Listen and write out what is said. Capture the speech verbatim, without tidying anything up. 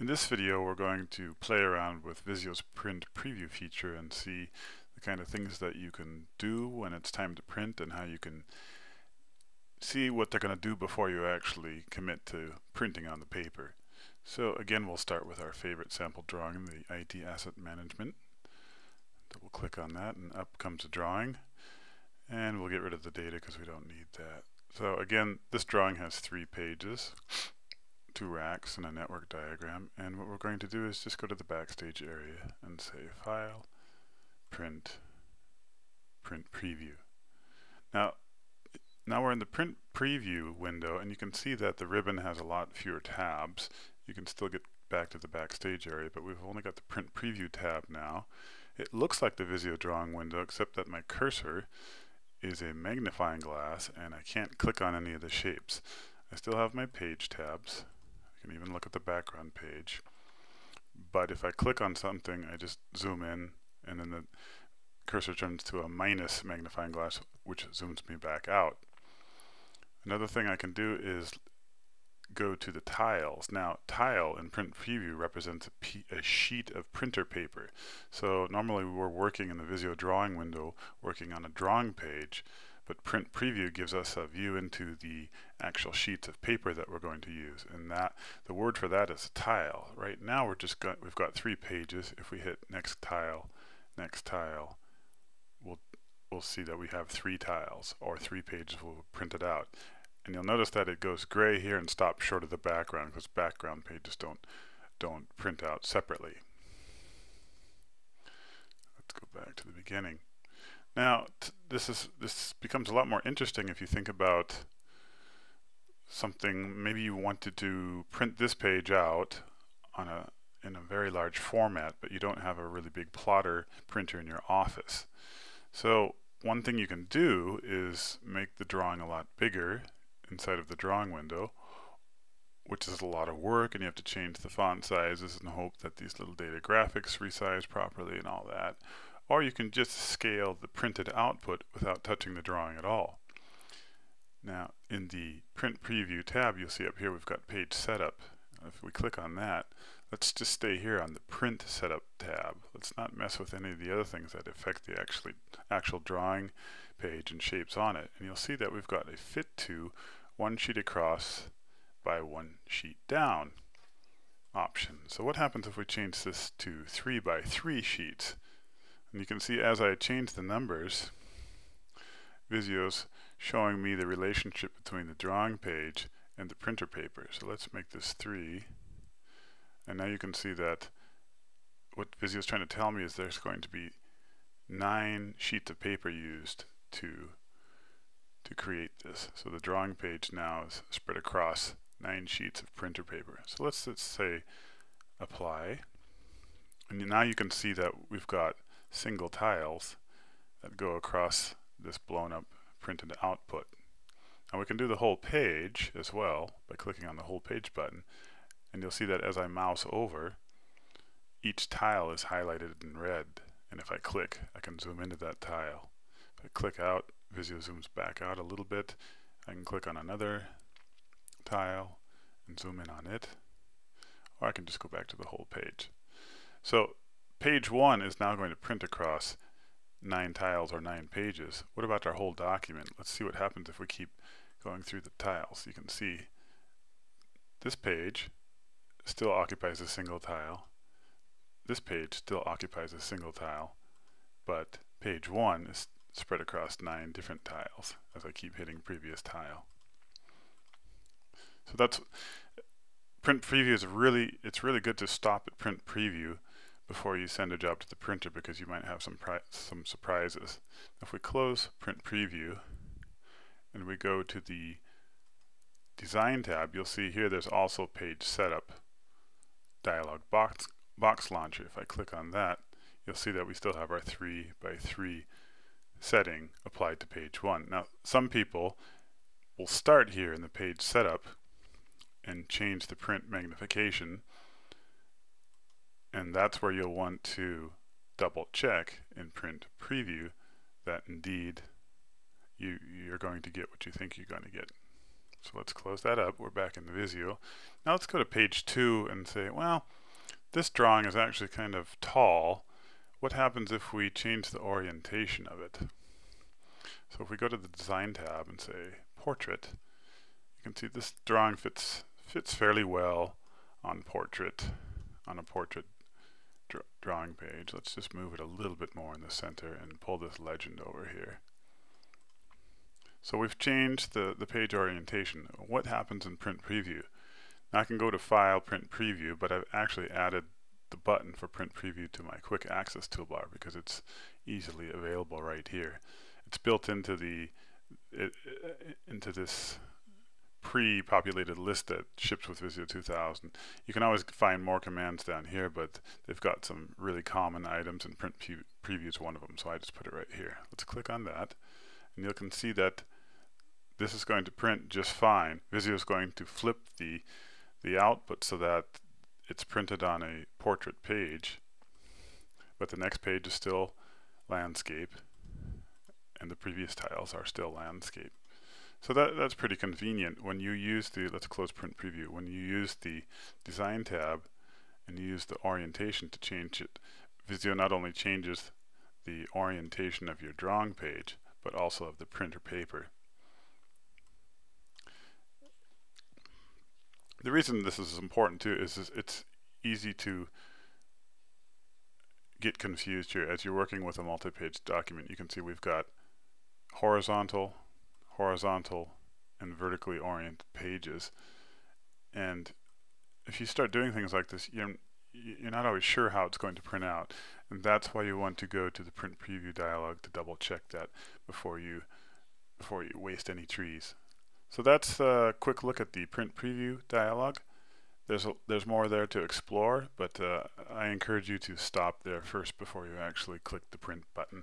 In this video, we're going to play around with Visio's print preview feature and see the kind of things that you can do when it's time to print and how you can see what they're going to do before you actually commit to printing on the paper. So again, we'll start with our favorite sample drawing, the I T Asset Management. Double click on that and up comes a drawing. And we'll get rid of the data because we don't need that. So again, this drawing has three pages. Two racks and a network diagram, and what we're going to do is just go to the backstage area and say File, Print, Print Preview. Now, now we're in the Print Preview window, and you can see that the ribbon has a lot fewer tabs. You can still get back to the backstage area, but we've only got the Print Preview tab now. It looks like the Visio drawing window, except that my cursor is a magnifying glass, and I can't click on any of the shapes. I still have my page tabs. I can even look at the background page, but if I click on something, I just zoom in and then the cursor turns to a minus magnifying glass, which zooms me back out. Another thing I can do is go to the tiles. Now, tile in print preview represents a, p a sheet of printer paper. So normally we're working in the Visio drawing window, working on a drawing page, but print preview gives us a view into the actual sheets of paper that we're going to use, and that the word for that is tile. Right now we're just got, we've got three pages. If we hit next tile, next tile, we'll we'll see that we have three tiles, or three pages will print it out. And you'll notice that it goes gray here and stops short of the background because background pages don't don't print out separately. Let's go back to the beginning. Now, t this is this becomes a lot more interesting if you think about something. Maybe you wanted to print this page out on a in a very large format, but you don't have a really big plotter printer in your office. So one thing you can do is make the drawing a lot bigger inside of the drawing window, which is a lot of work, and you have to change the font sizes and hope that these little data graphics resize properly and all that. Or you can just scale the printed output without touching the drawing at all. Now, in the print preview tab, you'll see up here we've got page setup. If we click on that, let's just stay here on the print setup tab. Let's not mess with any of the other things that affect the actually, actual drawing page and shapes on it. And you'll see that we've got a fit to one sheet across by one sheet down option. So what happens if we change this to three by three sheets? And you can see as I change the numbers, Visio's showing me the relationship between the drawing page and the printer paper. So let's make this three. And now you can see that what Visio's trying to tell me is there's going to be nine sheets of paper used to, to create this. So the drawing page now is spread across nine sheets of printer paper. So let's, let's say apply. And now you can see that we've got single tiles that go across this blown up printed output. Now we can do the whole page as well by clicking on the whole page button, and you'll see that as I mouse over, each tile is highlighted in red, and if I click, I can zoom into that tile. If I click out, Visio zooms back out a little bit. I can click on another tile and zoom in on it, or I can just go back to the whole page. So page one is now going to print across nine tiles or nine pages. What about our whole document? Let's see what happens if we keep going through the tiles. You can see this page still occupies a single tile. This page still occupies a single tile, but page one is spread across nine different tiles as I keep hitting previous tile. So that's print preview is really, it's really good to stop at print preview before you send a job to the printer, because you might have some, some surprises. If we close print preview and we go to the design tab, you'll see here there's also page setup dialog box, box launcher. If I click on that, you'll see that we still have our three by three setting applied to page one. Now, some people will start here in the page setup and change the print magnification, and that's where you'll want to double check in print preview that indeed you, you're going to get what you think you're going to get. So let's close that up. We're back in the Visio. Now let's go to page two and say, well, this drawing is actually kind of tall. What happens if we change the orientation of it? So if we go to the Design tab and say Portrait, you can see this drawing fits fits fairly well on portrait, on a portrait dr drawing page. Let's just move it a little bit more in the center and pull this legend over here. So we've changed the, the page orientation. What happens in Print Preview? Now I can go to File, Print Preview, but I've actually added the button for Print Preview to my Quick Access toolbar because it's easily available right here. It's built into the it, into this pre-populated list that ships with Visio two thousand. You can always find more commands down here, but they've got some really common items, and Print Preview is one of them, so I just put it right here. Let's click on that, and you can see that this is going to print just fine. Visio is going to flip the the output so that it's printed on a portrait page, but the next page is still landscape, and the previous tiles are still landscape. So that, that's pretty convenient. When you use the, let's close Print Preview, when you use the Design tab and you use the orientation to change it, Visio not only changes the orientation of your drawing page, but also of the printer paper. The reason this is important too is, is it's easy to get confused here. As you're working with a multi-page document, you can see we've got horizontal, horizontal and vertically oriented pages, and if you start doing things like this, you're, you're not always sure how it's going to print out, and that's why you want to go to the Print Preview dialog to double check that before you before you waste any trees. So that's a quick look at the Print Preview dialog. There's a, there's more there to explore, but uh, I encourage you to stop there first before you actually click the print button.